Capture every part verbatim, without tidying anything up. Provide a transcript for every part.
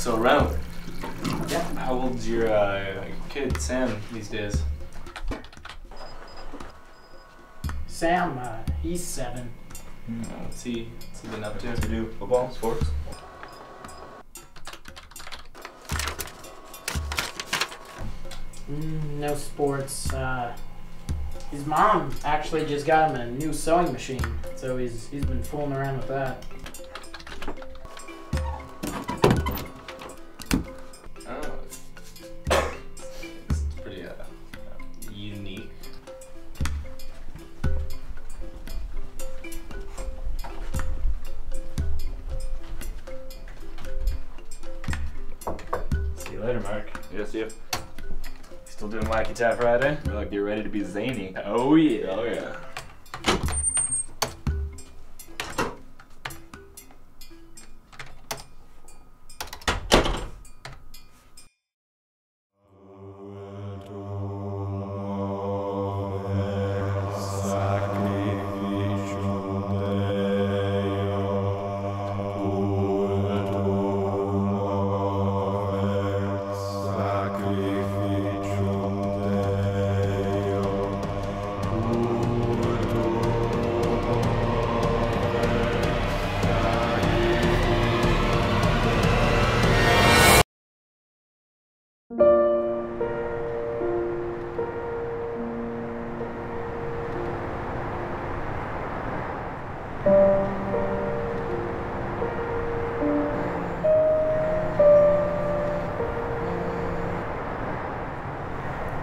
So Rem, yeah. How old's your uh, kid Sam these days? Sam, uh, he's seven. Mm. Uh, what's he, what's he been up to? What's he do? Football, sports. Mm, no sports. Uh, his mom actually just got him a new sewing machine, so he's he's been fooling around with that. Later, Mark. Yeah, see you. Still doing Wacky Tap Friday? We're like, you're ready to be zany. Oh, yeah. Oh, yeah.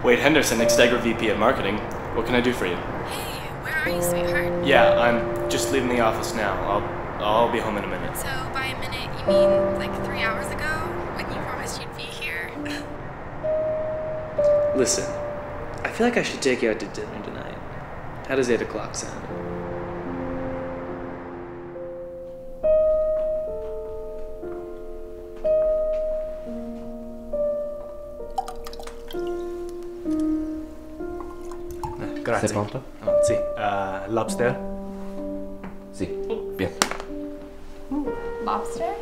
Wade Henderson, Xtegra V P at Marketing. What can I do for you? Hey, where are you, sweetheart? Yeah, I'm just leaving the office now. I'll I'll be home in a minute. So by a minute, you mean like three hours ago when you promised you'd be here? Listen, I feel like I should take you out to dinner tonight. How does eight o'clock sound? Grazie. Pronto? Oh, sì. Uh, lobster? Sì. Bien. Lobster?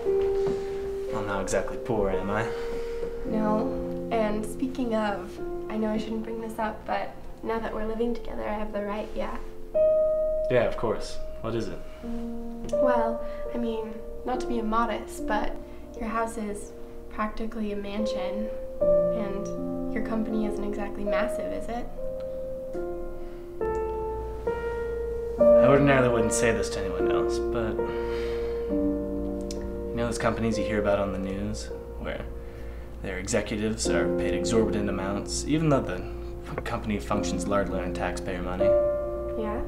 I'm not exactly poor, am I? No. And speaking of, I know I shouldn't bring this up, but now that we're living together, I have the right, yeah? Yeah, of course. What is it? Well, I mean, not to be immodest, but your house is practically a mansion, and your company isn't exactly massive, is it? I ordinarily wouldn't say this to anyone else, but you know those companies you hear about on the news where their executives are paid exorbitant amounts, even though the company functions largely on taxpayer money? Yeah?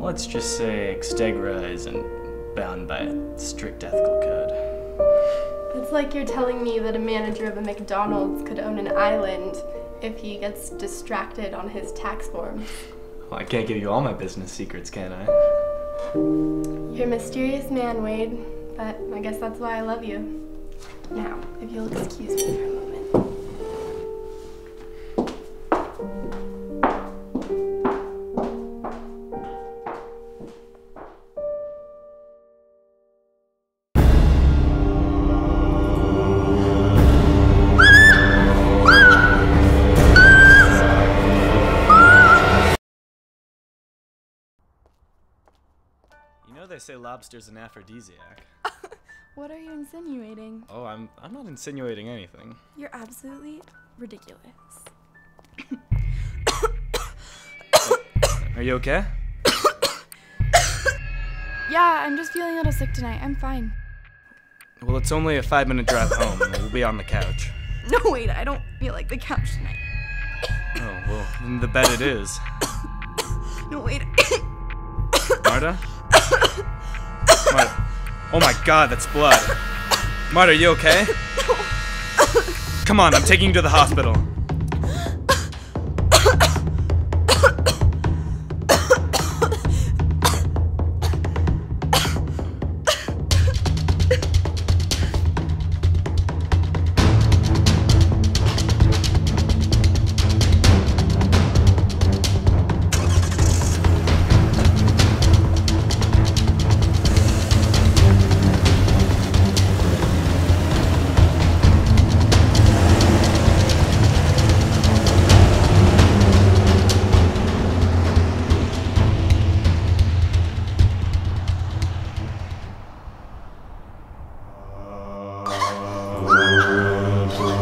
Let's just say Xtegra isn't bound by a strict ethical code. It's like you're telling me that a manager of a McDonald's could own an island if he gets distracted on his tax form. Well, I can't give you all my business secrets, can I? You're a mysterious man, Wade, but I guess that's why I love you. Now, if you'll excuse me for a moment. They say lobster's an aphrodisiac. What are you insinuating? Oh, I'm I'm not insinuating anything. You're absolutely ridiculous. Are you okay? Yeah, I'm just feeling a little sick tonight. I'm fine. Well, it's only a five minute drive home. We'll be on the couch. No, wait, I don't feel like the couch tonight. Oh, well, then the bed it is. No, wait. Marta? Marta. Oh my god, that's blood. Marta, are you okay? No. Come on, I'm taking you to the hospital. Marta,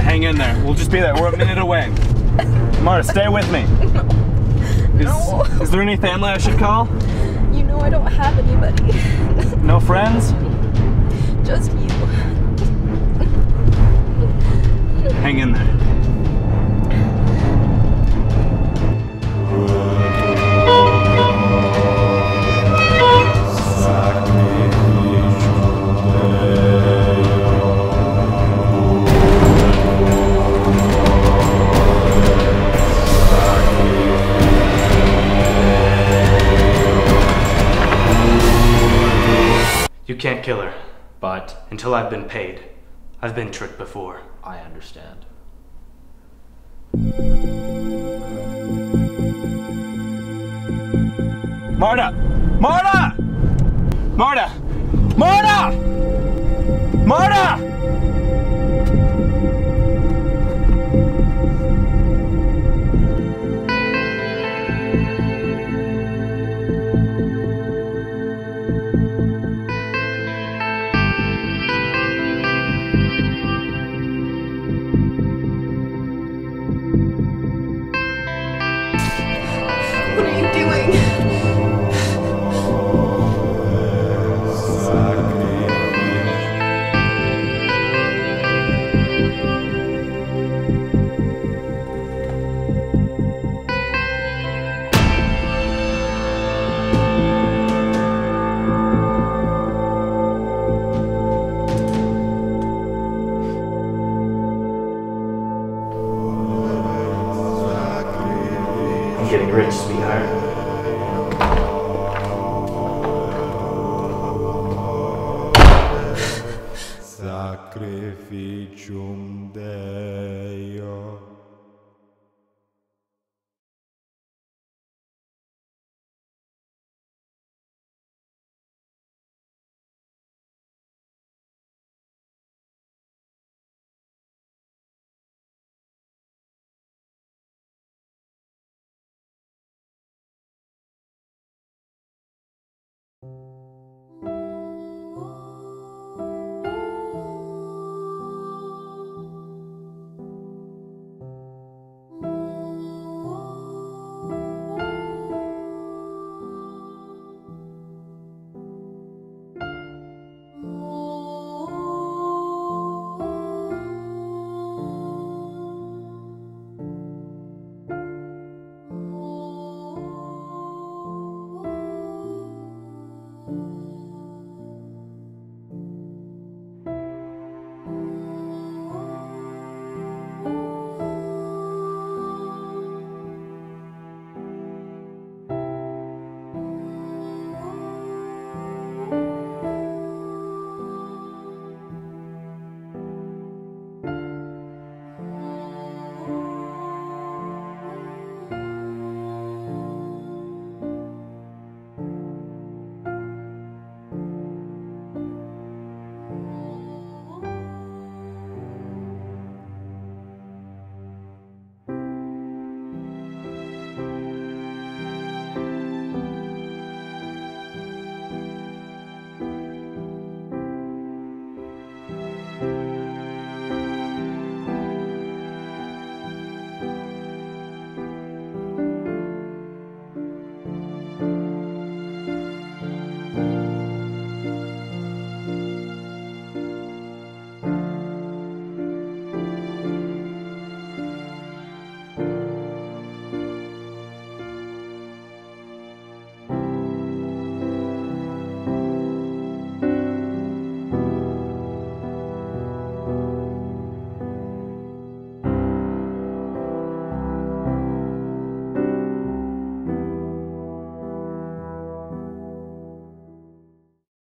hang in there. We'll just be there. We're a minute away. Marta, stay with me. No. Is, no. Is there any family I should call? You know I don't have anybody. No friends? Just you. Hang in there. You can't kill her, but until I've been paid, I've been tricked before. I understand. Marta! Marta! Marta! Marta! Marta! Getting rich, sweetheart. Sacrificium Dei.